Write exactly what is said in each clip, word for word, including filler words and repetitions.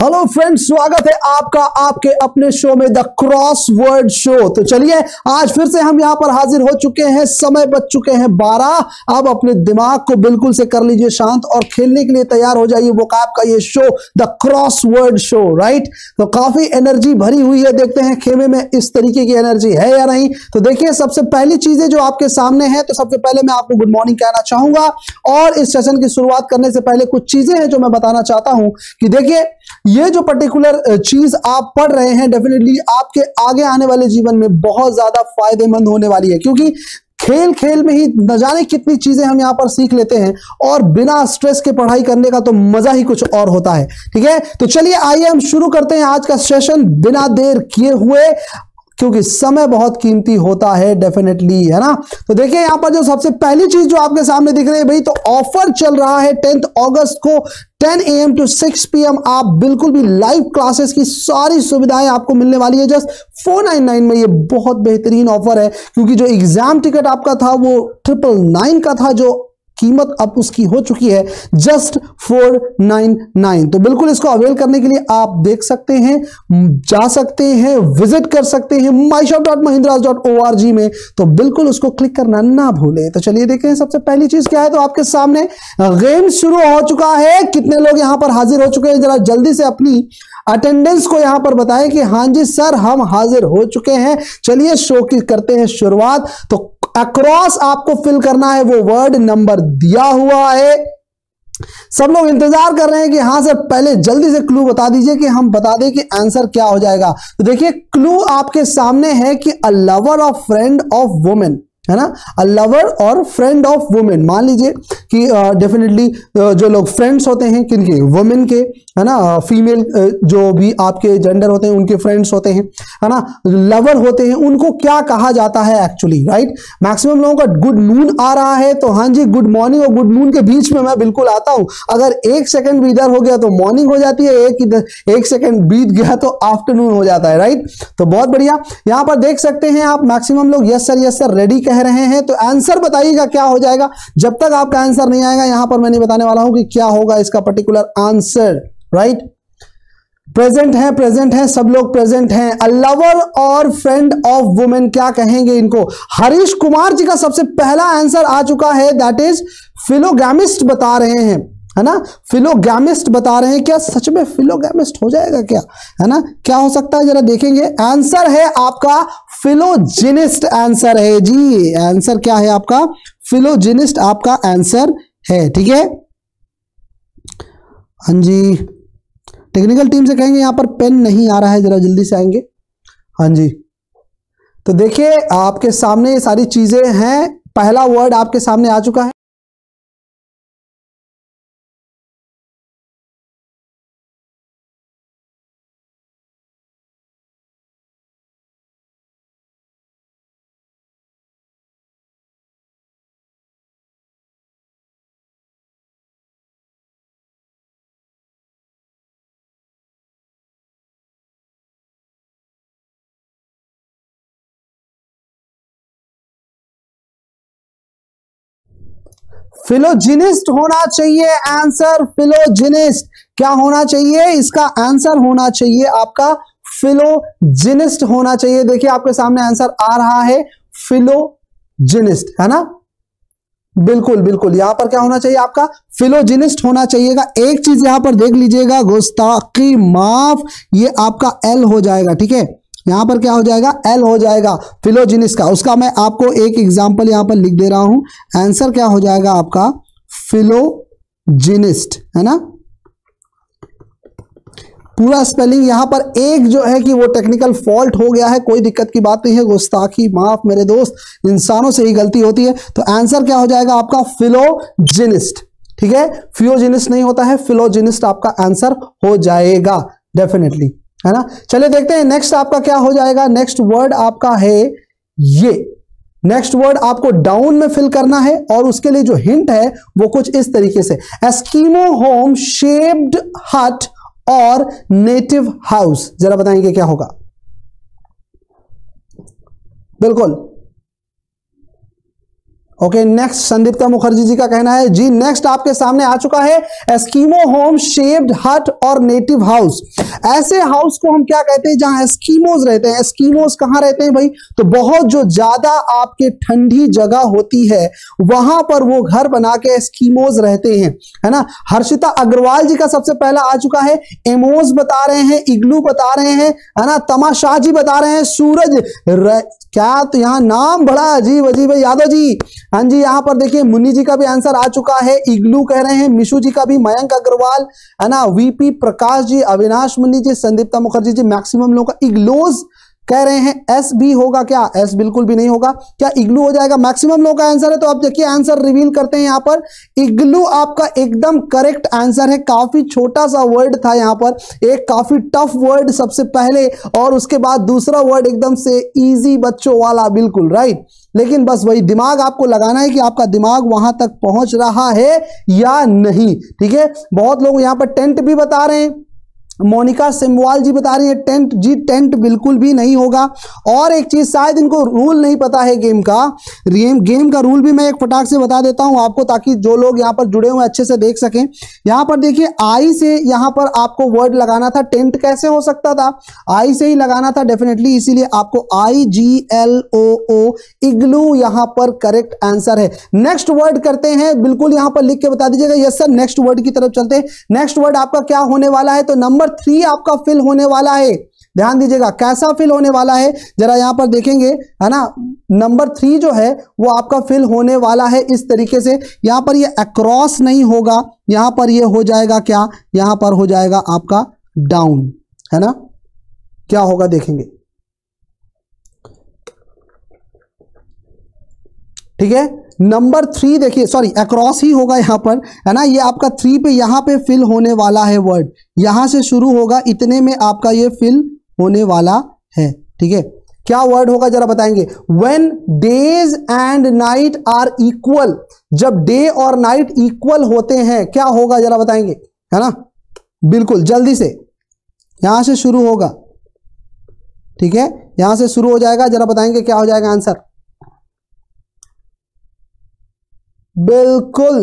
Hello friends, स्वागत है आपका आपके अपने शो में द क्रॉसवर्ड शो। तो चलिए आज फिर से हम यहां पर हाजिर हो चुके हैं। समय बच चुके हैं बारह। अब अपने दिमाग को बिल्कुल से कर लीजिए शांत और खेलने के लिए तैयार हो जाइए। वोकैब का ये show the crossword show, right. तो काफी एनर्जी भरी हुई है, देखते हैं खेमे में इस तरीके की एनर्जी है या नहीं। तो देखिए, सबसे पहली चीजें जो आपके सामने है, तो सबसे पहले मैं आपको गुड मॉर्निंग कहना चाहूंगा और इस सेशन की शुरुआत करने से पहले कुछ चीजें हैं जो मैं बताना चाहता हूं कि देखिए, ये जो पर्टिकुलर चीज आप पढ़ रहे हैं डेफिनेटली आपके आगे आने वाले जीवन में बहुत ज्यादा फायदेमंद होने वाली है, क्योंकि खेल खेल में ही न जाने कितनी चीजें हम यहाँ पर सीख लेते हैं और बिना स्ट्रेस के पढ़ाई करने का तो मजा ही कुछ और होता है। ठीक है, तो चलिए आइए हम शुरू करते हैं आज का सेशन बिना देर किए हुए, क्योंकि समय बहुत कीमती होता है डेफिनेटली, है ना। तो देखिए यहाँ पर जो सबसे पहली चीज जो आपके सामने दिख रही है भाई, तो ऑफर चल रहा है टेंथ अगस्त को ten A M to six P M आप बिल्कुल भी लाइव क्लासेस की सारी सुविधाएं आपको मिलने वाली है जस्ट फोर नाइन नाइन में। ये बहुत बेहतरीन ऑफर है, क्योंकि जो एग्जाम टिकट आपका था वो ट्रिपल नाइन का था, जो कीमत अब उसकी हो चुकी है जस्ट फोर नाइन नाइन। तो बिल्कुल इसको अवेल करने के लिए आप देख सकते हैं, जा सकते हैं, विजिट कर सकते हैं my shop dot Mahindras dot O R G में। तो बिल्कुल उसको क्लिक करना ना भूलें। तो चलिए देखते हैं सबसे पहली चीज क्या है। तो आपके सामने गेम शुरू हो चुका है। कितने लोग यहाँ पर हाजिर हो चुके हैं, जरा जल्दी से अपनी अटेंडेंस को यहाँ पर बताएं कि हाँ जी सर हम हाजिर हो चुके हैं। चलिए शो की करते हैं शुरुआत। तो अक्रॉस आपको फिल करना है, वो वर्ड नंबर दिया हुआ है। सब लोग इंतजार कर रहे हैं कि हाँ सर पहले जल्दी से क्लू बता दीजिए कि हम बता दें कि आंसर क्या हो जाएगा। तो देखिए क्लू आपके सामने है कि a lover of friend of women, है ना, अ लवर और फ्रेंड ऑफ वुमेन। मान लीजिए कि डेफिनेटली uh, uh, जो लोग फ्रेंड्स होते हैं किनके, वुमेन के, है ना, फीमेल uh, जो भी आपके जेंडर होते हैं उनके फ्रेंड्स होते हैं, है ना, लवर होते हैं, उनको क्या कहा जाता है एक्चुअली, राइट। मैक्सिमम लोगों का गुड नून आ रहा है, तो हाँ जी गुड मॉर्निंग और गुड नून के बीच में मैं बिल्कुल आता हूँ। अगर एक सेकंड भी इधर हो गया तो मॉर्निंग हो जाती है, एक इधर एक सेकंड बीत गया तो आफ्टरनून हो जाता है, राइट। तो बहुत बढ़िया, यहाँ पर देख सकते हैं आप मैक्सिमम लोग yes sir yes sir ready कह रहे हैं। तो आंसर बताइएगा क्या हो जाएगा। जब तक आपका आंसर नहीं आएगा यहां पर मैं नहीं बताने वाला हूं कि क्या होगा इसका पर्टिकुलर आंसर, राइट। प्रेजेंट है, प्रेजेंट है, सब लोग प्रेजेंट हैं। अ लवर और फ्रेंड ऑफ वुमेन क्या कहेंगे इनको। हरीश कुमार जी का सबसे पहला आंसर आ चुका है, दैट इज फिलोगेमिस्ट बता रहे हैं, है ना, फिलोगेमिस्ट बता रहे हैं। क्या सच में फिलोगेमिस्ट हो जाएगा क्या, है ना, क्या हो सकता है, जरा देखेंगे। आंसर है आपका फिलोजिनिस्ट, आंसर है जी। आंसर क्या है आपका, फिलोजिनिस्ट आपका आंसर है। ठीक है, हाँ जी टेक्निकल टीम से कहेंगे, यहां पर पेन नहीं आ रहा है, जरा जल्दी से आएंगे। हाँ जी, तो देखिए आपके सामने ये सारी चीजें हैं। पहला वर्ड आपके सामने आ चुका है। फिलोजिनिस्ट होना चाहिए आंसर, फिलोजिनिस्ट। क्या होना चाहिए इसका आंसर, होना चाहिए आपका फिलोजिनिस्ट होना चाहिए। देखिए आपके सामने आंसर आ रहा है फिलोजिनिस्ट, है ना, बिल्कुल बिल्कुल। यहां पर क्या होना चाहिए आपका, फिलोजिनिस्ट होना चाहिएगा। एक चीज यहां पर देख लीजिएगा, गुस्ताखी माफ, ये आपका एल हो जाएगा। ठीक है, यहां पर क्या हो जाएगा, एल हो जाएगा फिलोजिनिस्ट का। उसका मैं आपको एक एग्जांपल यहां पर लिख दे रहा हूं। आंसर क्या हो जाएगा आपका, फिलोजिनिस्ट, है ना। पूरा स्पेलिंग यहां पर एक जो है कि वो टेक्निकल फॉल्ट हो गया है, कोई दिक्कत की बात नहीं है, गुस्ताखी माफ मेरे दोस्त, इंसानों से ही गलती होती है। तो आंसर क्या हो जाएगा आपका, फिलोजिनिस्ट। ठीक है, फियोजिनिस्ट नहीं होता है, फिलोजिनिस्ट आपका आंसर हो जाएगा डेफिनेटली, है ना। चलिए देखते हैं नेक्स्ट आपका क्या हो जाएगा। नेक्स्ट वर्ड आपका है ये। नेक्स्ट वर्ड आपको डाउन में फिल करना है और उसके लिए जो हिंट है वो कुछ इस तरीके से, एस्किमो होम, शेप्ड हट और नेटिव हाउस। जरा बताएंगे क्या होगा। बिल्कुल ओके नेक्स्ट संदीप्ता मुखर्जी जी का कहना है जी नेक्स्ट आपके सामने आ चुका है एस्किमो होम शेप्ड हट और नेटिव हाउस। ऐसे हाउस को हम क्या कहते हैं जहां एस्किमोज रहते हैं। एस्किमोज कहां रहते हैं भाई? तो बहुत जो ज्यादा आपके ठंडी जगह होती है वहां पर वो घर बना के एस्किमोज रहते हैं, है ना। हर्षिता अग्रवाल जी का सबसे पहला आ चुका है, एमोज बता रहे हैं, इग्लू बता रहे हैं, है ना। तमाशाह जी बता रहे हैं, सूरज र... क्या तो यहाँ नाम बड़ा अजीब अजीब है यादव जी। हाँ जी यहाँ पर देखिए मुन्नी जी का भी आंसर आ चुका है, इग्लू कह रहे हैं, मिशु जी का भी, मयंक अग्रवाल, है ना, वीपी प्रकाश जी, अविनाश मुन्नी जी, संदीप्ता मुखर्जी जी, मैक्सिमम लोगों का इग्लोज कह रहे हैं। एस भी होगा क्या? एस बिल्कुल भी नहीं होगा, क्या इग्लू हो जाएगा? मैक्सिमम लोगों का आंसर है। तो आप देखिए आंसर रिवील करते हैं यहाँ पर, इग्लू आपका एकदम करेक्ट आंसर है। काफी छोटा सा वर्ड था यहाँ पर, एक काफी टफ वर्ड सबसे पहले और उसके बाद दूसरा वर्ड एकदम से इजी बच्चों वाला, बिल्कुल राइट। लेकिन बस वही दिमाग आपको लगाना है कि आपका दिमाग वहां तक पहुंच रहा है या नहीं, ठीक है। बहुत लोग यहाँ पर टेंट भी बता रहे हैं, मोनिका सिमवाल जी बता रही है टेंट जी, टेंट बिल्कुल भी नहीं होगा। और एक चीज शायद इनको रूल नहीं पता है गेम का, गेम का रूल भी मैं एक फटाक से बता देता हूं आपको ताकि जो लोग यहां पर जुड़े हुए अच्छे से देख सकें। यहां पर देखिए आई से यहां पर आपको वर्ड लगाना था, टेंट कैसे हो सकता था? आई से ही लगाना था डेफिनेटली, इसीलिए आपको आई जी एल ओ ओ इग्लू यहां पर करेक्ट आंसर है। नेक्स्ट वर्ड करते हैं, बिल्कुल यहां पर लिख के बता दीजिएगा। यस सर, नेक्स्ट वर्ड की तरफ चलते हैं। नेक्स्ट वर्ड आपका क्या होने वाला है? तो नंबर थ्री आपका फिल होने वाला है। ध्यान दीजिएगा कैसा फिल होने वाला है, जरा यहां पर देखेंगे, है ना। नंबर थ्री जो है वो आपका फिल होने वाला है इस तरीके से। यहां पर ये अक्रॉस नहीं होगा, यहां पर ये हो जाएगा क्या, यहां पर हो जाएगा आपका डाउन, है ना। क्या होगा देखेंगे, ठीक है। नंबर थ्री देखिए, सॉरी अक्रॉस ही होगा यहाँ पर, है ना। ये आपका थ्री पे यहाँ पे फिल होने वाला है वर्ड, यहाँ से शुरू होगा, इतने में आपका ये फिल होने वाला है, ठीक है। क्या वर्ड होगा जरा बताएंगे। When days and night are equal, जब डे और नाइट इक्वल होते हैं क्या होगा जरा बताएंगे, है ना। बिल्कुल जल्दी से यहाँ से शुरू होगा, ठीक है, यहाँ से शुरू हो जाएगा। जरा बताएंगे क्या हो जाएगा आंसर। बिल्कुल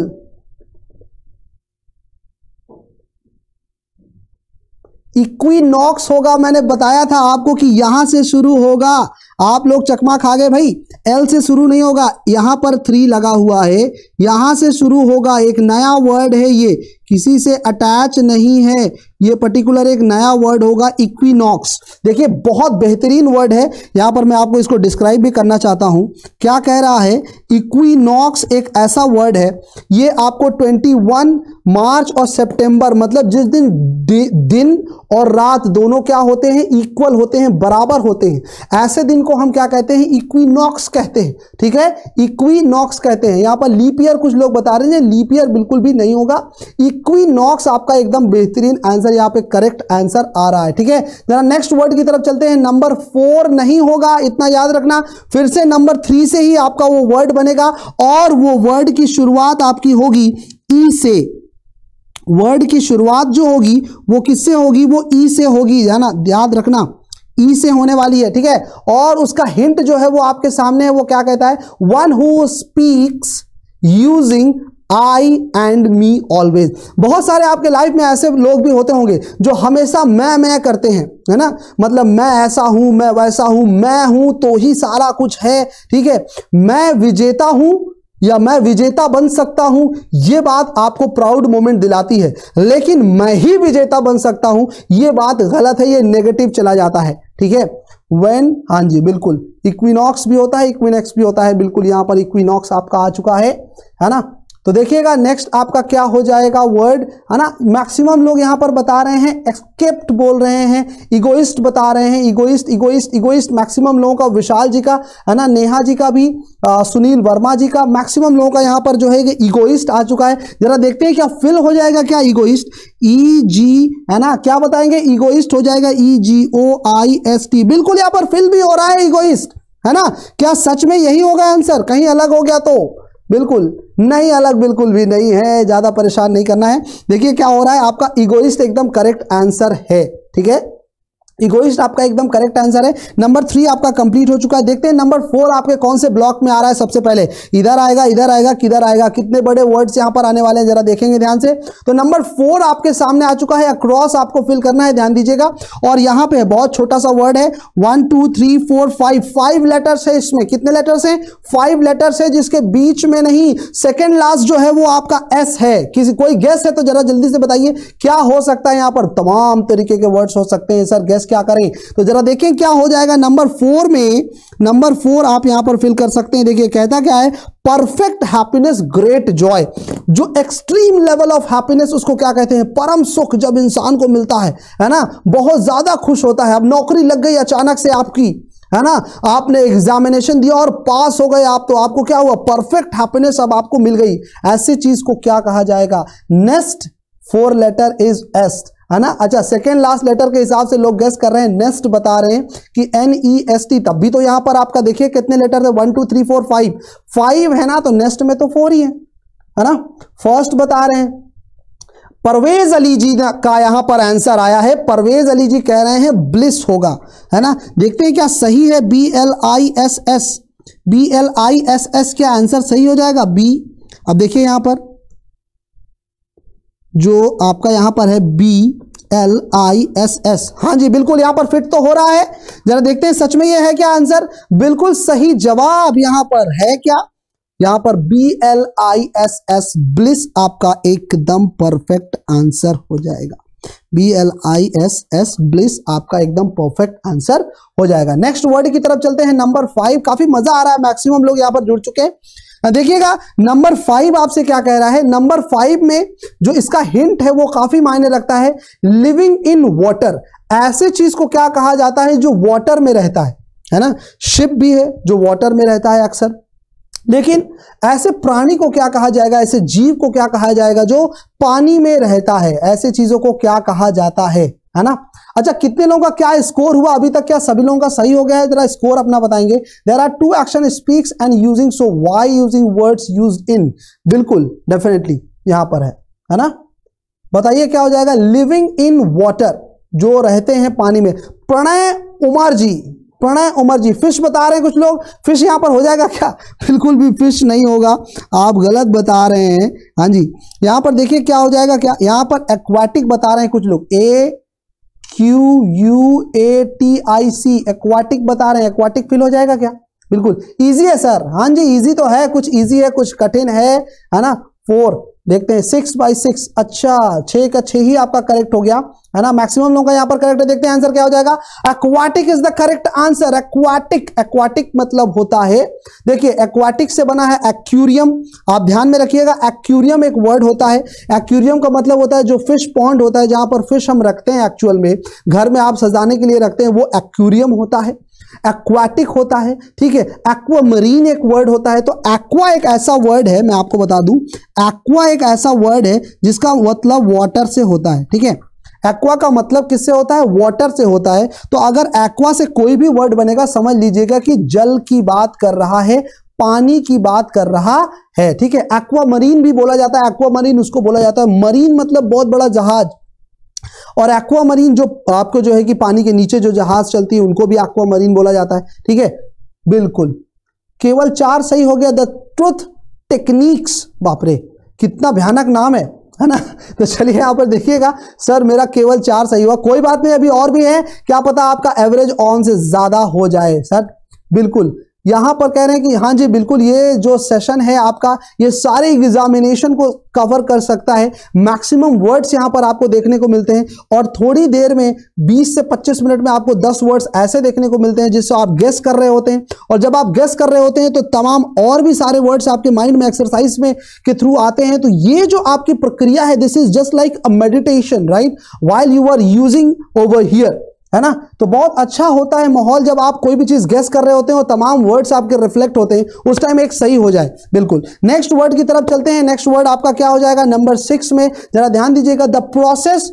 इक्विनॉक्स होगा, मैंने बताया था आपको कि यहां से शुरू होगा। आप लोग चकमा खा गए भाई, एल से शुरू नहीं होगा, यहां पर थ्री लगा हुआ है, यहां से शुरू होगा। एक नया वर्ड है ये, किसी से अटैच नहीं है, ये पर्टिकुलर एक नया वर्ड होगा इक्विनॉक्स। देखिए बहुत बेहतरीन वर्ड है, यहाँ पर मैं आपको इसको डिस्क्राइब भी करना चाहता हूँ। क्या कह रहा है, इक्विनॉक्स एक ऐसा वर्ड है, ये आपको इक्कीस मार्च और सितंबर, मतलब जिस दिन दि, दिन और रात दोनों क्या होते हैं, इक्वल होते हैं, बराबर होते हैं, ऐसे दिन को हम क्या कहते हैं, इक्विनॉक्स कहते हैं, ठीक है, इक्विनॉक्स कहते हैं। यहाँ पर लीप ईयर कुछ लोग बता रहे हैं, लीप ईयर बिल्कुल भी नहीं होगा। इक्विनॉक्स आपका एकदम बेहतरीन आंसर, यहाँ पे करेक्ट आंसर आ रहा है, ठीक है। जरा नेक्स्ट वर्ड की तरफ चलते हैं। नंबर फोर नहीं होगा, इतना याद रखना, फिर से नंबर थ्री से ही आपका वो वर्ड बनेगा और वो वर्ड की शुरुआत आपकी होगी ई से। वर्ड की शुरुआत जो होगी वो किससे होगी, वो ई से होगी, है ना, याद रखना ई e से होने वाली है, ठीक है। और उसका हिंट जो है वो आपके सामने है, वो क्या कहता है, one who speaks using I and me always. बहुत सारे आपके लाइफ में ऐसे लोग भी होते होंगे जो हमेशा मैं मैं करते हैं, है ना, मतलब मैं ऐसा हूं, मैं वैसा हूं, मैं हूं तो ही सारा कुछ है, ठीक है, मैं विजेता हूं या मैं विजेता बन सकता हूं, यह बात आपको प्राउड मोमेंट दिलाती है। लेकिन मैं ही विजेता बन सकता हूं, यह बात गलत है, यह नेगेटिव चला जाता है, ठीक है। When, हाँ जी बिल्कुल, इक्विनॉक्स भी होता है, इक्विनॉक्स भी होता है, बिल्कुल यहाँ पर इक्विनॉक्स आपका आ चुका है, है ना। तो देखिएगा नेक्स्ट आपका क्या हो जाएगा वर्ड, है ना। मैक्सिमम लोग यहाँ पर बता रहे हैं, एक्सेप्ट बोल रहे हैं, इगोइस्ट बता रहे हैं, इगोइस्ट इगोइस्ट इगोइस्ट मैक्सिमम लोगों का, विशाल जी का, है ना, नेहा जी का भी, आ, सुनील वर्मा जी का, मैक्सिमम लोगों का यहाँ पर जो है कि इगोइस्ट आ चुका है। जरा देखते हैं क्या फिल हो जाएगा क्या इगोइस्ट, ई जी, है ना, क्या बताएंगे, इगोइस्ट हो जाएगा ई जी ओ आई एस टी। बिल्कुल यहाँ पर फिल भी हो रहा है इगोइस्ट, है ना। क्या सच में यही होगा आंसर, कहीं अलग हो गया तो? बिल्कुल नहीं, अलग बिल्कुल भी नहीं है, ज्यादा परेशान नहीं करना है। देखिए क्या हो रहा है, आपका इगोइस्ट एकदम करेक्ट आंसर है, ठीक है। इगोइस्ट आपका एकदम करेक्ट आंसर है। नंबर थ्री आपका कंप्लीट हो चुका है। देखते हैं नंबर फोर आपके कौन से ब्लॉक में आ रहा है। सबसे पहले इधर आएगा, इधर आएगा, किधर आएगा, कितने बड़े वर्ड्स यहाँ पर आने वाले हैं, जरा देखेंगे ध्यान से। तो नंबर फोर आपके सामने आ चुका है। अक्रॉस आपको फिल करना है, ध्यान दीजिएगा। और यहाँ पे बहुत छोटा सा वर्ड है, one two three four five, five letters है। इसमें कितने लेटर्स है? फाइव लेटर्स है, जिसके बीच में नहीं। सेकेंड लास्ट जो है वो आपका एस है। किसी कोई गेस है तो जरा जल्दी से बताइए क्या हो सकता है। यहाँ पर तमाम तरीके के वर्ड्स हो सकते हैं सर, गेस क्या करें? तो जरा देखें क्या हो जाएगा। नंबर फोर में, नंबर फोर आप यहां पर फिल कर सकते हैं। देखिए कहता क्या है, परफेक्ट हैप्पीनेस ग्रेट जॉय। जो एक्सट्रीम लेवल ऑफ हैप्पीनेस उसको क्या कहते हैं? परम सुख जब इंसान को मिलता है, है ना, बहुत ज्यादा खुश होता है। अब नौकरी लग गई अचानक से आपकी, है ना, आपने एग्जामिनेशन दिया और पास हो गए आप, तो आपको क्या हुआ? परफेक्ट हैप्पीनेस अब आपको मिल गई। ऐसी चीज को क्या कहा जाएगा? Next four letter is S, है ना। अच्छा, सेकेंड लास्ट लेटर के हिसाब से लोग गेस कर रहे हैं, नेस्ट बता रहे हैं कि एन ई एस टी। तब भी तो यहाँ पर आपका देखिए कितने लेटर थे, one two three four five, five है ना, तो नेस्ट में तो फोर ही है, है ना। फर्स्ट बता रहे हैं। परवेज अली जी का यहाँ पर आंसर आया है। परवेज अली जी कह रहे हैं ब्लिस होगा, है ना। देखते हैं क्या सही है। B L I S S, B L I S S क्या आंसर सही हो जाएगा? बी, अब देखिए यहाँ पर जो आपका यहाँ पर है B L I S S, हाँ जी बिल्कुल, यहाँ पर फिट तो हो रहा है। जरा देखते हैं सच में ये है क्या आंसर। बिल्कुल सही जवाब यहाँ पर है क्या? यहाँ पर B L I S S, bliss आपका एकदम परफेक्ट आंसर हो जाएगा। B L I S S, bliss आपका एकदम परफेक्ट आंसर हो जाएगा। नेक्स्ट वर्ड की तरफ चलते हैं, नंबर फाइव। काफी मजा आ रहा है, मैक्सिमम लोग यहाँ पर जुड़ चुके हैं। देखिएगा नंबर फाइव आपसे क्या कह रहा है। नंबर फाइव में जो इसका हिंट है वो काफी मायने रखता है। लिविंग इन वाटर, ऐसे चीज को क्या कहा जाता है जो वाटर में रहता है, है ना। शिप भी है जो वाटर में रहता है अक्सर, लेकिन ऐसे प्राणी को क्या कहा जाएगा, ऐसे जीव को क्या कहा जाएगा जो पानी में रहता है? ऐसे चीजों को क्या कहा जाता है, है ना। अच्छा, कितने लोगों का क्या स्कोर हुआ अभी तक? क्या सभी लोगों का सही हो गया है? जरा स्कोर अपना बताएंगे। There are two action, speaks and using. So why using words used in, बिल्कुल डेफिनेटली यहां पर है, है ना। बताइए क्या हो जाएगा? लिविंग इन वाटर, जो रहते हैं पानी में। प्रणय उमर जी, प्रणय उमर जी फिश बता रहे हैं कुछ लोग। फिश यहाँ पर हो जाएगा क्या? बिल्कुल भी फिश नहीं होगा, आप गलत बता रहे हैं। हाँ जी, यहाँ पर देखिए क्या हो जाएगा, क्या यहाँ पर एक्वाटिक बता रहे हैं कुछ लोग। A Q U A T I C, aquatic बता रहे हैं। एक्वाटिक फिल हो जाएगा क्या? बिल्कुल इजी है सर, हाँ जी इजी तो है, कुछ इजी है कुछ कठिन है, है ना। फोर, देखते हैं सिक्स बाई सिक्स, अच्छा छः का छः ही आपका करेक्ट हो गया, है ना। मैक्सिमम लोगों का यहाँ पर करेक्ट है। देखते हैं आंसर क्या हो जाएगा। Aquatic is the correct answer. Aquatic, aquatic मतलब होता है, देखिए एक्वाटिक से बना है एक्वेरियम। आप ध्यान में रखिएगा, एक्वेरियम एक वर्ड होता है। एक्वेरियम का मतलब होता है जो फिश पॉन्ड होता है, जहां पर फिश हम रखते हैं एक्चुअल में, घर में आप सजाने के लिए रखते हैं, वो एक्वेरियम होता है। एक्वाटिक होता है, ठीक है। एक्वामरीन एक वर्ड होता है। तो एक्वा एक ऐसा वर्ड है, मैं आपको बता दूं, एक्वा एक ऐसा वर्ड है जिसका मतलब वाटर से होता है, ठीक है। एक्वा का मतलब किससे होता है? वाटर से होता है। तो अगर एक्वा से कोई भी वर्ड बनेगा, समझ लीजिएगा कि जल की बात कर रहा है, पानी की बात कर रहा है, ठीक है। एक्वामरीन भी बोला जाता है, एक्वामरीन उसको बोला जाता है। मरीन मतलब बहुत बड़ा जहाज, और एक्वामरीन जो आपको जो है कि पानी के नीचे जो जहाज चलती है उनको भी एक्वामरीन बोला जाता है, ठीक है। बिल्कुल केवल चार सही हो गया। द ट्रुथ टेक्निक्स, बापरे कितना भयानक नाम है, है ना। तो चलिए यहाँ पर देखिएगा, सर मेरा केवल चार सही हुआ, कोई बात नहीं, अभी और भी है, क्या पता आपका एवरेज ऑन से ज्यादा हो जाए सर। बिल्कुल यहाँ पर कह रहे हैं कि हाँ जी बिल्कुल, ये जो सेशन है आपका, ये सारे एग्जामिनेशन को कवर कर सकता है। मैक्सिमम वर्ड्स यहाँ पर आपको देखने को मिलते हैं, और थोड़ी देर में बीस से पच्चीस मिनट में आपको दस वर्ड्स ऐसे देखने को मिलते हैं जिससे आप गेस कर रहे होते हैं। और जब आप गेस कर रहे होते हैं तो तमाम और भी सारे वर्ड्स आपके माइंड में एक्सरसाइज में के थ्रू आते हैं। तो ये जो आपकी प्रक्रिया है, this is just like a meditation right, while you are using over here, है ना। तो बहुत अच्छा होता है माहौल जब आप कोई भी चीज गेस कर रहे होते हैं और तमाम वर्ड्स आपके रिफ्लेक्ट होते हैं, उस टाइम एक सही हो जाए। बिल्कुल नेक्स्ट वर्ड की तरफ चलते हैं। नेक्स्ट वर्ड आपका क्या हो जाएगा? नंबर सिक्स में जरा ध्यान दीजिएगा, the process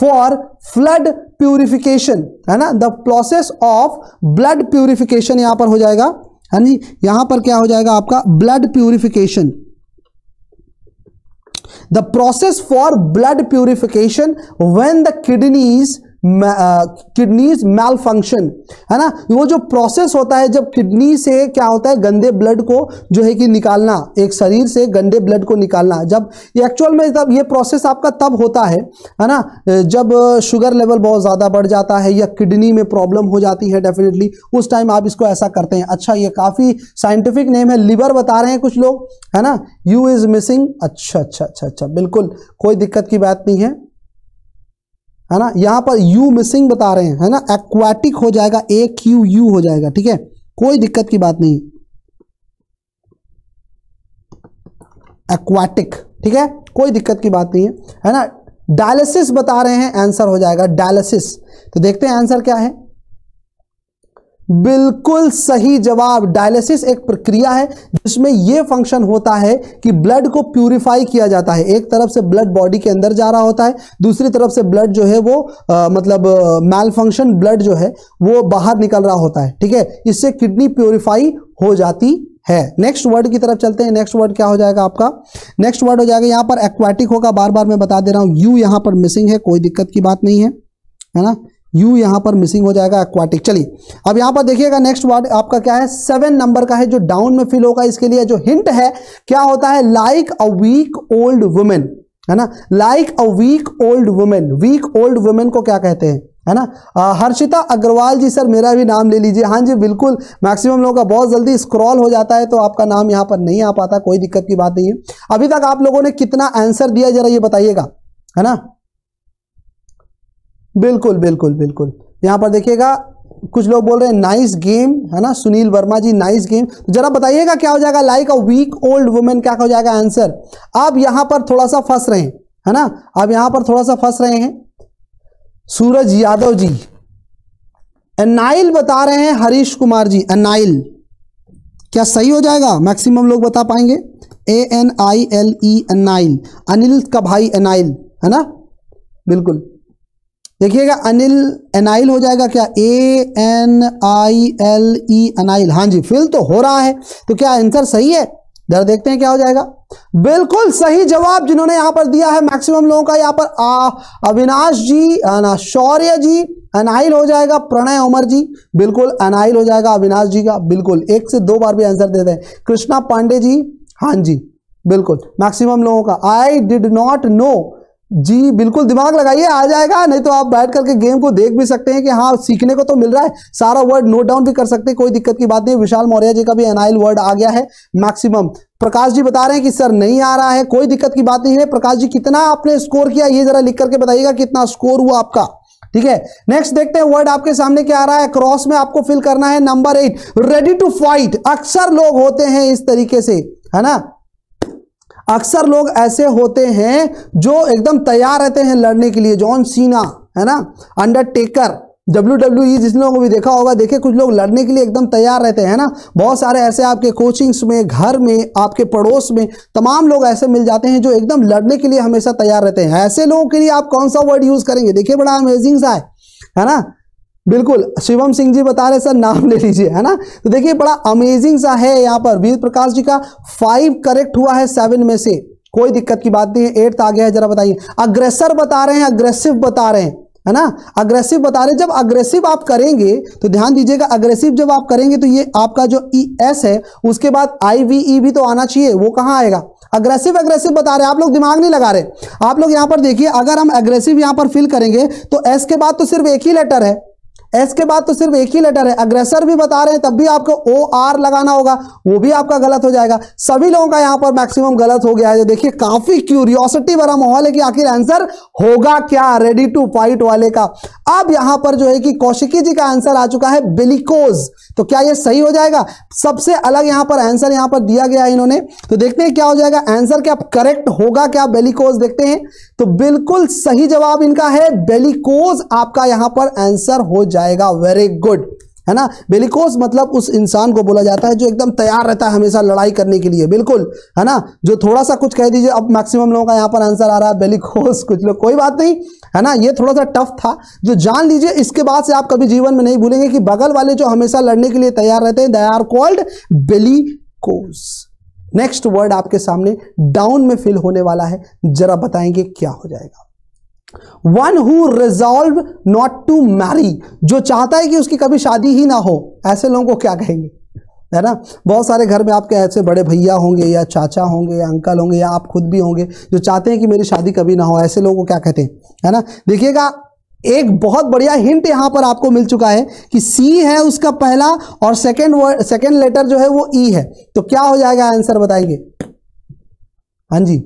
for blood purification, है ना। The process of blood purification यहां पर हो जाएगा, है नी। यहां पर क्या हो जाएगा आपका? Blood purification. The process for blood purification when the kidneys kidneys malfunction, है ना, वो जो प्रोसेस होता है जब किडनी से क्या होता है गंदे ब्लड को जो है कि निकालना, एक शरीर से गंदे ब्लड को निकालना, जब एक्चुअल में तब ये प्रोसेस आपका तब होता है, है ना, जब शुगर लेवल बहुत ज़्यादा बढ़ जाता है या किडनी में प्रॉब्लम हो जाती है, डेफिनेटली उस टाइम आप इसको ऐसा करते हैं। अच्छा, ये काफ़ी साइंटिफिक नेम है, लिवर बता रहे हैं कुछ लोग, है ना, यू इज़ मिसिंग। अच्छा अच्छा अच्छा अच्छा, बिल्कुल कोई दिक्कत की बात नहीं है, है ना, यहाँ पर यू मिसिंग बता रहे हैं, है ना, एक्वाटिक हो जाएगा, ए क्यू यू हो जाएगा, ठीक है, कोई दिक्कत की बात नहीं, एक्वाटिक, ठीक है, कोई दिक्कत की बात नहीं है, है ना। डायलिसिस बता रहे हैं, आंसर हो जाएगा डायलिसिस। तो देखते हैं आंसर क्या है, बिल्कुल सही जवाब। डायलिसिस एक प्रक्रिया है जिसमें यह फंक्शन होता है कि ब्लड को प्यूरिफाई किया जाता है। एक तरफ से ब्लड बॉडी के अंदर जा रहा होता है, दूसरी तरफ से ब्लड जो है वो आ, मतलब मैल फंक्शन ब्लड जो है वो बाहर निकल रहा होता है, ठीक है, इससे किडनी प्यूरिफाई हो जाती है। नेक्स्ट वर्ड की तरफ चलते हैं। नेक्स्ट वर्ड क्या हो जाएगा आपका, नेक्स्ट वर्ड हो जाएगा यहाँ पर एक्वाटिक होगा, बार बार मैं बता दे रहा हूँ, यू यहाँ पर मिसिंग है, कोई दिक्कत की बात नहीं है, है ना, यू यहाँ पर मिसिंग हो जाएगा, एक्वाटिक। चलिए अब यहाँ पर देखिएगा नेक्स्ट वर्ड आपका क्या है, सेवन नंबर का है जो डाउन में फिल होगा। इसके लिए जो हिंट है क्या होता है, like a weak old women, है ना, like a weak old women. Weak old women को क्या कहते हैं, है ना। आ, हर्षिता अग्रवाल जी, सर मेरा भी नाम ले लीजिए। हाँ जी बिल्कुल, मैक्सिमम लोगों का बहुत जल्दी स्क्रॉल हो जाता है तो आपका नाम यहाँ पर नहीं आ पाता, कोई दिक्कत की बात नहीं है। अभी तक आप लोगों ने कितना आंसर दिया जरा ये बताइएगा, है ना। बिल्कुल बिल्कुल बिल्कुल, यहाँ पर देखिएगा कुछ लोग बोल रहे हैं नाइस गेम, है ना, सुनील वर्मा जी नाइस गेम। तो जरा बताइएगा क्या हो जाएगा, like a weak old women क्या हो जाएगा आंसर। आप यहाँ पर थोड़ा सा फंस रहे हैं, है ना, आप यहाँ पर थोड़ा सा फंस रहे हैं। सूरज यादव जी एनाइल बता रहे हैं, हरीश कुमार जी एनाइल, क्या सही हो जाएगा, मैक्सिमम लोग बता पाएंगे, A N I L E anile, Anil का भाई एनाइल, है ना, बिल्कुल। देखिएगा अनिल एनाइल हो जाएगा क्या, ए एन आई एल ई एनाइल, हाँ जी फिल तो हो रहा है। तो क्या आंसर सही है, जरा देखते हैं क्या हो जाएगा। बिल्कुल सही जवाब जिन्होंने यहाँ पर दिया है मैक्सिमम लोगों का, यहाँ पर अविनाश जी, शौर्य जी एनाइल हो जाएगा, प्रणय उमर जी बिल्कुल एनाइल हो जाएगा अविनाश जी का, बिल्कुल एक से दो बार भी आंसर देते हैं। कृष्णा पांडे जी, हाँ जी बिल्कुल मैक्सिमम लोगों का, आई डिड नॉट नो जी, बिल्कुल दिमाग लगाइए आ जाएगा, नहीं तो आप बैठ करके गेम को देख भी सकते हैं कि हाँ सीखने को तो मिल रहा है, सारा वर्ड नोट डाउन भी कर सकते हैं, कोई दिक्कत की बात नहीं। विशाल मौर्य जी का भी एनाइल वर्ड आ गया है मैक्सिमम। प्रकाश जी बता रहे हैं कि सर नहीं आ रहा है, कोई दिक्कत की बात नहीं है। प्रकाश जी कितना आपने स्कोर किया ये जरा लिख करके बताइएगा, कितना स्कोर हुआ आपका, ठीक है। नेक्स्ट देखते हैं वर्ड आपके सामने क्या आ रहा है, क्रॉस में आपको फिल करना है। Number eight, ready to fight. अक्सर लोग होते हैं इस तरीके से, है ना, अक्सर लोग ऐसे होते हैं जो एकदम तैयार रहते हैं लड़ने के लिए। जॉन सीना, है ना, अंडरटेकर, डब्ल्यू डब्ल्यू ई जिन लोगों को भी देखा होगा, देखे कुछ लोग लड़ने के लिए एकदम तैयार रहते हैं, है ना। बहुत सारे ऐसे आपके कोचिंग्स में, घर में, आपके पड़ोस में तमाम लोग ऐसे मिल जाते हैं जो एकदम लड़ने के लिए हमेशा तैयार रहते हैं। ऐसे लोगों के लिए आप कौन सा वर्ड यूज करेंगे, देखिए बड़ा अमेजिंग सा है, है ना। बिल्कुल शिवम सिंह जी बता रहे सर नाम ले लीजिए, है ना। तो देखिए बड़ा अमेजिंग सा है यहाँ पर। वीर प्रकाश जी का फाइव करेक्ट हुआ है सेवन में से, कोई दिक्कत की बात नहीं है। एट्थ आ गया है, जरा बताइए। अग्रेसर बता रहे हैं, अग्रेसिव बता रहे हैं, है ना, अग्रेसिव बता रहे हैं। जब अग्रेसिव आप करेंगे तो ध्यान दीजिएगा, अग्रेसिव जब आप करेंगे तो ये आपका जो ई एस है उसके बाद आई वी ई भी तो आना चाहिए, वो कहाँ आएगा। अग्रेसिव अग्रेसिव बता रहे हैं, आप लोग दिमाग नहीं लगा रहे। आप लोग यहाँ पर देखिए, अगर हम अग्रेसिव यहाँ पर फिल करेंगे तो एस के बाद तो सिर्फ एक ही लेटर है, एस के बाद तो सिर्फ एक ही लेटर है। अग्रेसर भी बता रहे हैं, तब भी आपको ओ आर लगाना होगा, वो भी आपका गलत हो जाएगा। सभी लोगों का यहाँ पर मैक्सिमम गलत हो गया है। देखिए काफी क्यूरियोसिटी भरा माहौल है कि आखिर आंसर होगा क्या रेडी टू फाइट वाले का। अब यहाँ पर जो है कि कौशिकी जी का आंसर आ चुका है बेलिकोज। तो क्या यह सही हो जाएगा, सबसे अलग यहाँ पर आंसर यहाँ पर दिया गया है इन्होंने। तो देखते हैं क्या हो जाएगा आंसर, क्या करेक्ट होगा क्या बेलिकोज, देखते हैं। तो बिल्कुल सही जवाब इनका है बेलिकोज, आपका यहाँ पर आंसर हो जाएगा। वेरी गुड, है ना। बेलिकोस मतलब उस इंसान को बोला जाता है जो एकदम तैयार रहता है हमेशा लड़ाई करने के लिए, बिल्कुल, है ना। जो थोड़ा सा कुछ कह दीजिए, अब मैक्सिमम लोगों का यहाँ पर आंसर आ रहा है बेलिकोस, कुछ लोग, कोई बात नहीं, है ना। ये थोड़ा सा टफ था, जो जान लीजिए, इसके बाद से आप कभी जीवन में नहीं भूलेंगे कि बगल वाले जो हमेशा लड़ने के लिए तैयार रहते हैं, they are called bellicose. Next word आपके सामने डाउन में फिल होने वाला है, जरा बताएंगे क्या हो जाएगा। One who resolve not to marry, जो चाहता है कि उसकी कभी शादी ही ना हो, ऐसे लोगों को क्या कहेंगे, है ना। बहुत सारे घर में आपके ऐसे बड़े भैया होंगे या चाचा होंगे या अंकल होंगे या आप खुद भी होंगे जो चाहते हैं कि मेरी शादी कभी ना हो, ऐसे लोगों को क्या कहते हैं, है ना। देखिएगा एक बहुत बढ़िया हिंट यहाँ पर आपको मिल चुका है कि सी है उसका पहला और सेकेंड वर्ड सेकेंड लेटर जो है वो ई है, तो क्या हो जाएगा आंसर बताएंगे, हाँ जी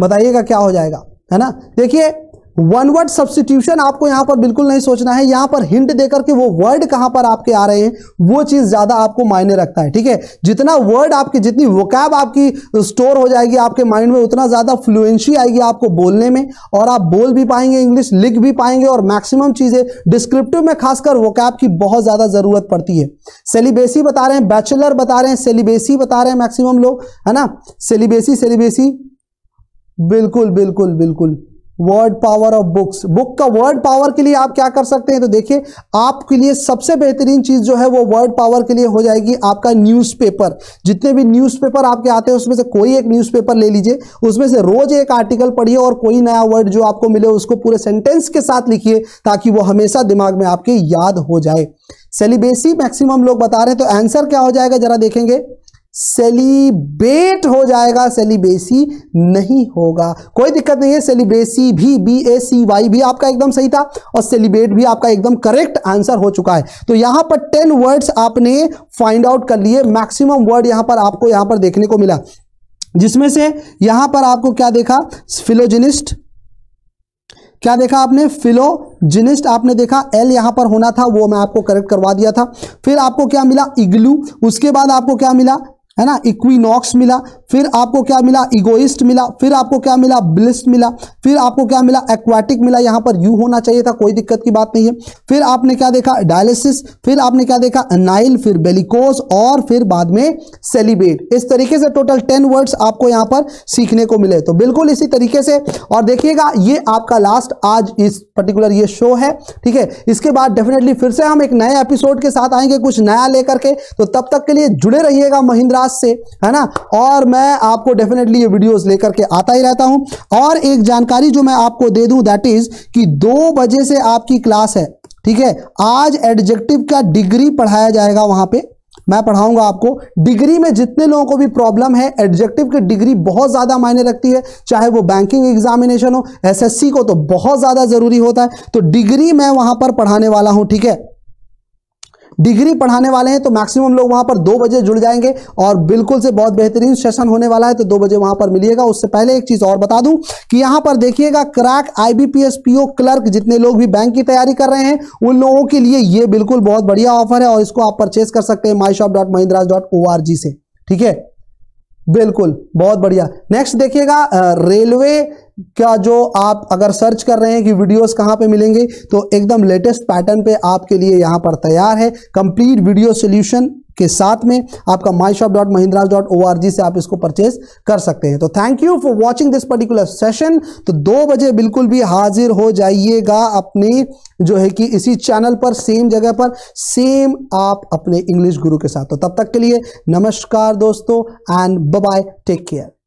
बताइएगा क्या हो जाएगा, है ना। देखिए वन वर्ड सब्स्टिट्यूशन आपको यहाँ पर बिल्कुल नहीं सोचना है, यहाँ पर हिंट देकर के वो वर्ड कहाँ पर आपके आ रहे हैं वो चीज़ ज़्यादा आपको मायने रखता है, ठीक है। जितना वर्ड आपकी जितनी वोकैब आपकी स्टोर हो जाएगी आपके माइंड में उतना ज़्यादा फ्लुएंसी आएगी आपको बोलने में, और आप बोल भी पाएंगे इंग्लिश, लिख भी पाएंगे, और मैक्सिमम चीज़ें डिस्क्रिप्टिव में खासकर वोकैब की बहुत ज़्यादा ज़रूरत पड़ती है। सेलिबेसी बता रहे हैं, बैचलर बता रहे हैं, सेलिबेसी बता रहे हैं मैक्सिमम लोग, है ना। सेलिबेसी सेलिबेसी बिल्कुल बिल्कुल बिल्कुल word power of books, book का वर्ड पावर के लिए आप क्या कर सकते हैं, तो देखिए आपके लिए सबसे बेहतरीन चीज़ जो है वो वर्ड पावर के लिए हो जाएगी आपका न्यूज़पेपर। जितने भी न्यूज़पेपर आपके आते हैं उसमें से कोई एक न्यूज़पेपर ले लीजिए, उसमें से रोज एक आर्टिकल पढ़िए और कोई नया वर्ड जो आपको मिले उसको पूरे सेंटेंस के साथ लिखिए ताकि वो हमेशा दिमाग में आपके याद हो जाए। सेलिबेसी मैक्सिमम लोग बता रहे हैं, तो आंसर क्या हो जाएगा जरा देखेंगे, सेलिबेट हो जाएगा, सेलिबेसी नहीं होगा। कोई दिक्कत नहीं है, सेलिबेसी भी बी ए सी वाई भी आपका एकदम सही था और सेलिबेट भी आपका एकदम करेक्ट आंसर हो चुका है। तो यहाँ पर टेन वर्ड्स आपने फाइंड आउट कर लिए, मैक्सिमम वर्ड यहाँ पर आपको यहाँ पर देखने को मिला, जिसमें से यहाँ पर आपको क्या देखा, फिलोजिनिस्ट, क्या देखा आपने, फिलोजिनिस्ट आपने देखा, एल यहाँ पर होना था वो मैं आपको करेक्ट करवा दिया था। फिर आपको क्या मिला, इग्लू, उसके बाद आपको क्या मिला, है ना, इक्विनॉक्स मिला, फिर आपको क्या मिला, इगोइस्ट मिला, फिर आपको क्या मिला, ब्लिस मिला, फिर आपको क्या मिला, एक्वाटिक मिला, यहाँ पर यू होना चाहिए था, कोई दिक्कत की बात नहीं है। फिर आपने क्या देखा, डायलिसिस, फिर आपने क्या देखा, अनाइल, फिर बेलिकोस और फिर बाद में सेलिबेट। इस तरीके से टोटल टेन वर्ड्स आपको यहाँ पर सीखने को मिले, तो बिल्कुल इसी तरीके से। और देखिएगा ये आपका लास्ट आज इस पर्टिकुलर ये शो है, ठीक है। इसके बाद डेफिनेटली फिर से हम एक नए एपिसोड के साथ आएंगे कुछ नया लेकर के, तो तब तक के लिए जुड़े रहिएगा महेंद्रा से, है ना। और मैं आपको डेफिनेटली ये वीडियोस लेकर के आता ही रहता हूं। और एक जानकारी जो मैं आपको दे दूं, दैट इज कि दो बजे से आपकी क्लास है, ठीक है। आज एडजेक्टिव का डिग्री पढ़ाया जाएगा, वहां पे मैं पढ़ाऊंगा आपको डिग्री में। जितने लोगों को भी प्रॉब्लम है, एडजेक्टिव की डिग्री बहुत ज़्यादा मायने रखती है, चाहे वो बैंकिंग एग्जामिनेशन हो, एसएससी को तो बहुत ज़्यादा ज़रूरी होता है। तो डिग्री मैं वहां पर पढ़ाने वाला हूं, ठीक है, डिग्री पढ़ाने वाले हैं। तो मैक्सिमम लोग वहां पर दो बजे जुड़ जाएंगे और बिल्कुल से बहुत बेहतरीन सेशन होने वाला है, तो दो बजे वहां पर मिलिएगा। उससे पहले एक चीज और बता दूं कि यहां पर देखिएगा क्रैक आईबीपीएस पीओ क्लर्क, जितने लोग भी बैंक की तैयारी कर रहे हैं उन लोगों के लिए ये बिल्कुल बहुत बढ़िया ऑफर है और इसको आप परचेस कर सकते हैं my shop dot Mahindras dot O R G से, ठीक है, बिल्कुल बहुत बढ़िया। नेक्स्ट देखिएगा रेलवे क्या, जो आप अगर सर्च कर रहे हैं कि वीडियोस कहाँ पे मिलेंगे, तो एकदम लेटेस्ट पैटर्न पे आपके लिए यहाँ पर तैयार है कंप्लीट वीडियो सॉल्यूशन के साथ में आपका my shop dot Mahindras dot O R G से आप इसको परचेज कर सकते हैं। तो thank you for watching this particular session. तो दो बजे बिल्कुल भी हाजिर हो जाइएगा अपने जो है कि इसी चैनल पर, सेम जगह पर, सेम आप अपने इंग्लिश गुरु के साथ। तो तब तक के लिए नमस्कार दोस्तों, and bye bye, take care.